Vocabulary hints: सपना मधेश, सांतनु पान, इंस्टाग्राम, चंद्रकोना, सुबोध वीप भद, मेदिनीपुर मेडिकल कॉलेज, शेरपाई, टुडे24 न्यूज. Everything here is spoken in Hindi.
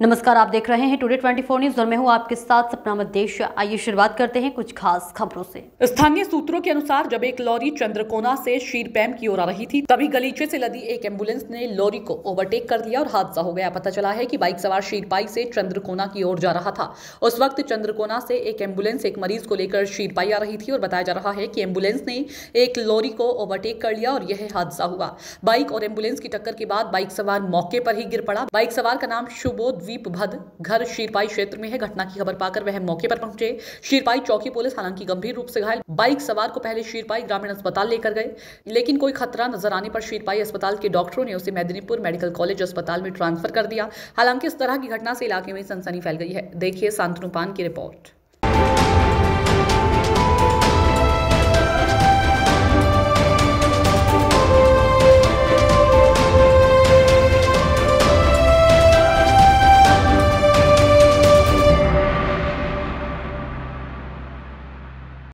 नमस्कार, आप देख रहे हैं टुडे24 न्यूज और मैं हूं आपके साथ सपना मधेश। आइए शुरुआत करते हैं कुछ खास खबरों से। स्थानीय सूत्रों के अनुसार जब एक लॉरी चंद्रकोना से शीरपैम की ओर आ रही थी तभी गलीचे से लदी एक एम्बुलेंस ने लॉरी को ओवरटेक कर लिया और हादसा हो गया। पता चला है कि बाइक सवार शेरपाई से चंद्रकोना की ओर जा रहा था। उस वक्त चंद्रकोना से एक एम्बुलेंस एक मरीज को लेकर शेरपाई आ रही थी और बताया जा रहा है कि एम्बुलेंस ने एक लॉरी को ओवरटेक कर लिया और यह हादसा हुआ। बाइक और एम्बुलेंस की टक्कर के बाद बाइक सवार मौके पर ही गिर पड़ा। बाइक सवार का नाम सुबोध वीप भद, घर शेरपाई क्षेत्र में है। घटना की खबर पाकर वह मौके पर पहुंचे। शेरपाई चौकी पुलिस हालांकि गंभीर रूप से घायल बाइक सवार को पहले शेरपाई ग्रामीण अस्पताल लेकर गए, लेकिन कोई खतरा नजर आने पर शेरपाई अस्पताल के डॉक्टरों ने उसे मेदिनीपुर मेडिकल कॉलेज अस्पताल में ट्रांसफर कर दिया। हालांकि इस तरह की घटना से इलाके में सनसनी फैल गई है। देखिए सांतनु पान की रिपोर्ट।